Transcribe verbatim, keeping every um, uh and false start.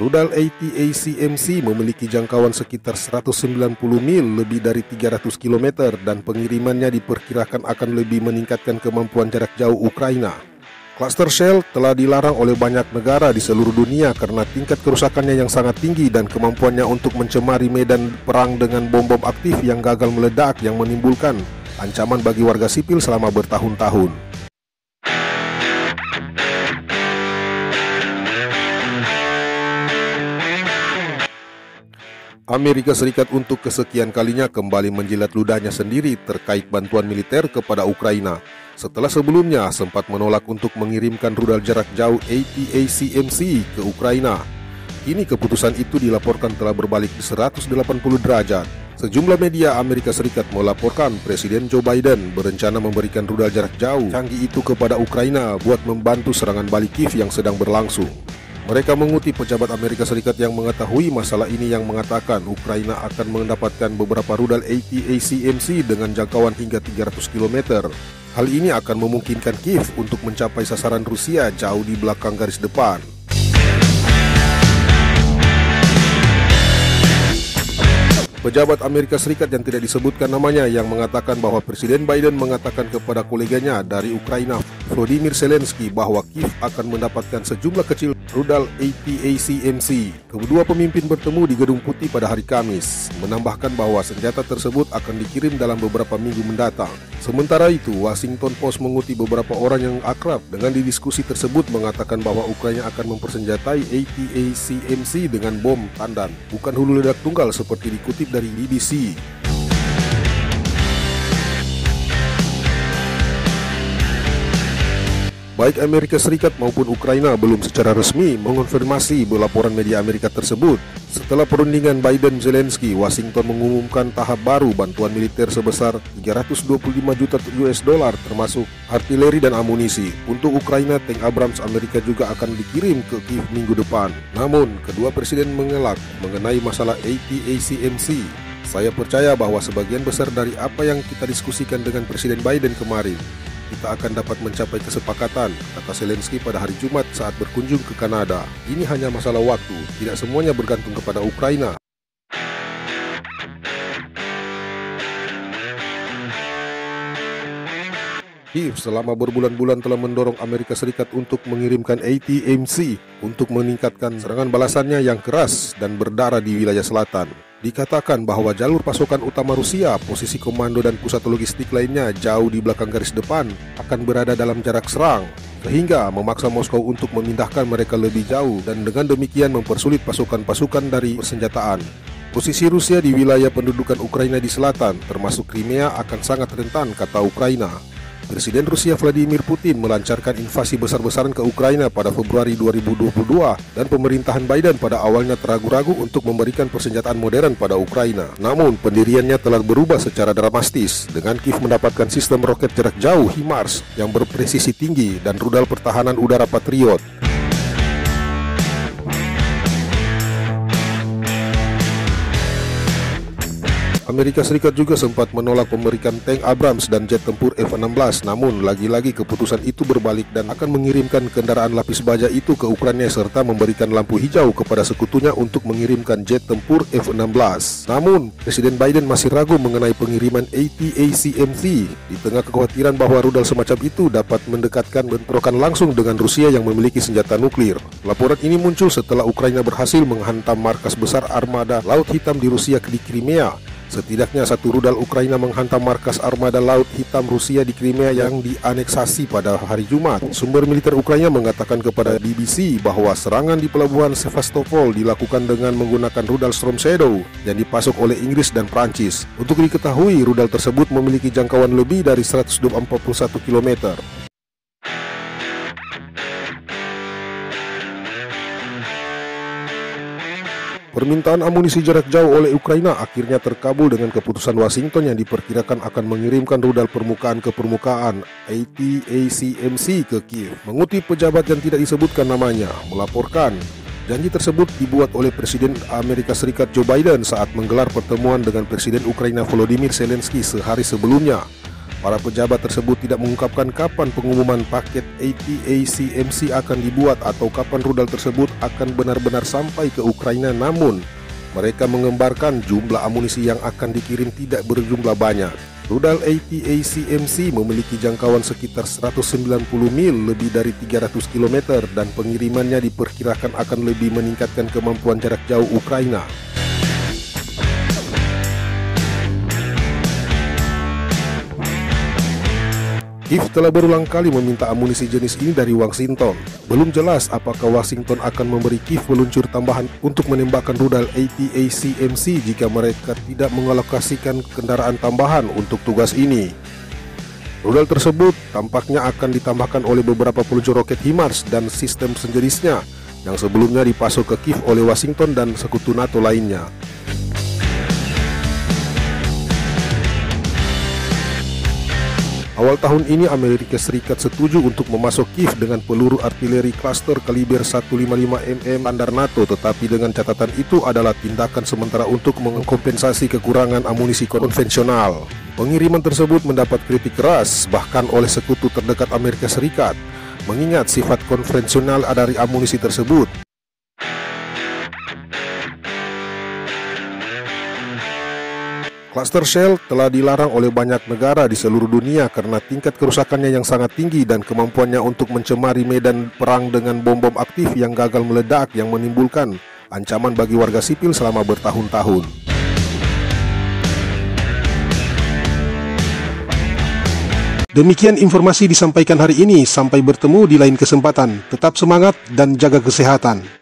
Rudal ATACMS memiliki jangkauan sekitar seratus sembilan puluh mil, lebih dari tiga ratus kilometer, dan pengirimannya diperkirakan akan lebih meningkatkan kemampuan jarak jauh Ukraina. Cluster shell telah dilarang oleh banyak negara di seluruh dunia karena tingkat kerusakannya yang sangat tinggi dan kemampuannya untuk mencemari medan perang dengan bom-bom aktif yang gagal meledak yang menimbulkan ancaman bagi warga sipil selama bertahun-tahun. Amerika Serikat untuk kesekian kalinya kembali menjilat ludahnya sendiri terkait bantuan militer kepada Ukraina, setelah sebelumnya sempat menolak untuk mengirimkan rudal jarak jauh ATACMS ke Ukraina. Kini keputusan itu dilaporkan telah berbalik di seratus delapan puluh derajat. Sejumlah media Amerika Serikat melaporkan Presiden Joe Biden berencana memberikan rudal jarak jauh canggih itu kepada Ukraina buat membantu serangan balik Kyiv yang sedang berlangsung. Mereka mengutip pejabat Amerika Serikat yang mengetahui masalah ini yang mengatakan Ukraina akan mendapatkan beberapa rudal ATACMS dengan jangkauan hingga tiga ratus kilometer. Hal ini akan memungkinkan Kyiv untuk mencapai sasaran Rusia jauh di belakang garis depan. Pejabat Amerika Serikat yang tidak disebutkan namanya yang mengatakan bahwa Presiden Biden mengatakan kepada koleganya dari Ukraina, Volodymyr Zelensky, bahwa Kyiv akan mendapatkan sejumlah kecil rudal ATACMS. Kedua pemimpin bertemu di Gedung Putih pada hari Kamis, menambahkan bahwa senjata tersebut akan dikirim dalam beberapa minggu mendatang. Sementara itu, Washington Post mengutip beberapa orang yang akrab dengan di diskusi tersebut mengatakan bahwa Ukraina akan mempersenjatai ATACMS dengan bom tandan, bukan hulu ledak tunggal seperti dikutip dari B B C. Baik Amerika Serikat maupun Ukraina belum secara resmi mengonfirmasi laporan media Amerika tersebut. Setelah perundingan Biden-Zelensky, Washington mengumumkan tahap baru bantuan militer sebesar tiga ratus dua puluh lima juta U S dollar termasuk artileri dan amunisi. Untuk Ukraina, tank Abrams Amerika juga akan dikirim ke Kyiv minggu depan. Namun, kedua presiden mengelak mengenai masalah ATACMS. Saya percaya bahwa sebagian besar dari apa yang kita diskusikan dengan Presiden Biden kemarin, kita akan dapat mencapai kesepakatan, kata Zelensky pada hari Jumat saat berkunjung ke Kanada. Ini hanya masalah waktu, tidak semuanya bergantung kepada Ukraina. Kyiv selama berbulan-bulan telah mendorong Amerika Serikat untuk mengirimkan ATACMS untuk meningkatkan serangan balasannya yang keras dan berdarah di wilayah selatan. Dikatakan bahwa jalur pasokan utama Rusia, posisi komando dan pusat logistik lainnya jauh di belakang garis depan akan berada dalam jarak serang, sehingga memaksa Moskow untuk memindahkan mereka lebih jauh dan dengan demikian mempersulit pasukan-pasukan dari persenjataan. Posisi Rusia di wilayah pendudukan Ukraina di selatan, termasuk Krimea, akan sangat rentan, kata Ukraina. Presiden Rusia Vladimir Putin melancarkan invasi besar-besaran ke Ukraina pada Februari dua ribu dua puluh dua dan pemerintahan Biden pada awalnya teragu-ragu untuk memberikan persenjataan modern pada Ukraina. Namun, pendiriannya telah berubah secara dramatis dengan Kyiv mendapatkan sistem roket jarak jauh HIMARS yang berpresisi tinggi dan rudal pertahanan udara Patriot. Amerika Serikat juga sempat menolak pemberian tank Abrams dan jet tempur F enam belas, namun lagi-lagi keputusan itu berbalik dan akan mengirimkan kendaraan lapis baja itu ke Ukraina serta memberikan lampu hijau kepada sekutunya untuk mengirimkan jet tempur F enam belas. Namun, Presiden Biden masih ragu mengenai pengiriman ATACMS di tengah kekhawatiran bahwa rudal semacam itu dapat mendekatkan bentrokan langsung dengan Rusia yang memiliki senjata nuklir. Laporan ini muncul setelah Ukraina berhasil menghantam markas besar armada Laut Hitam di Rusia di Krimea. Setidaknya satu rudal Ukraina menghantam markas armada Laut Hitam Rusia di Krimea yang dianeksasi pada hari Jumat. Sumber militer Ukraina mengatakan kepada B B C bahwa serangan di pelabuhan Sevastopol dilakukan dengan menggunakan rudal Storm Shadow yang dipasok oleh Inggris dan Prancis. Untuk diketahui, rudal tersebut memiliki jangkauan lebih dari seratus empat puluh satu kilometer. Permintaan amunisi jarak jauh oleh Ukraina akhirnya terkabul dengan keputusan Washington yang diperkirakan akan mengirimkan rudal permukaan ke permukaan ATACMS ke Kyiv. Mengutip pejabat yang tidak disebutkan namanya, melaporkan janji tersebut dibuat oleh Presiden Amerika Serikat Joe Biden saat menggelar pertemuan dengan Presiden Ukraina Volodymyr Zelensky sehari sebelumnya. Para pejabat tersebut tidak mengungkapkan kapan pengumuman paket A T A C M S akan dibuat atau kapan rudal tersebut akan benar-benar sampai ke Ukraina, namun mereka mengembarkan jumlah amunisi yang akan dikirim tidak berjumlah banyak. Rudal A T A C M S memiliki jangkauan sekitar seratus sembilan puluh mil, lebih dari tiga ratus kilometer, dan pengirimannya diperkirakan akan lebih meningkatkan kemampuan jarak jauh Ukraina. Kyiv telah berulang kali meminta amunisi jenis ini dari Washington. Belum jelas apakah Washington akan memberi Kyiv peluncur tambahan untuk menembakkan rudal A T A C M S jika mereka tidak mengalokasikan kendaraan tambahan untuk tugas ini. Rudal tersebut tampaknya akan ditambahkan oleh beberapa peluncur roket HIMARS dan sistem sejenisnya yang sebelumnya dipasok ke Kyiv oleh Washington dan sekutu NATO lainnya. Awal tahun ini Amerika Serikat setuju untuk memasok Kyiv dengan peluru artileri cluster kaliber seratus lima puluh lima milimeter standar NATO, tetapi dengan catatan itu adalah tindakan sementara untuk mengkompensasi kekurangan amunisi konvensional. Pengiriman tersebut mendapat kritik keras bahkan oleh sekutu terdekat Amerika Serikat, mengingat sifat konvensional dari amunisi tersebut. Cluster shell telah dilarang oleh banyak negara di seluruh dunia karena tingkat kerusakannya yang sangat tinggi dan kemampuannya untuk mencemari medan perang dengan bom-bom aktif yang gagal meledak yang menimbulkan ancaman bagi warga sipil selama bertahun-tahun. Demikian informasi disampaikan hari ini, sampai bertemu di lain kesempatan. Tetap semangat dan jaga kesehatan.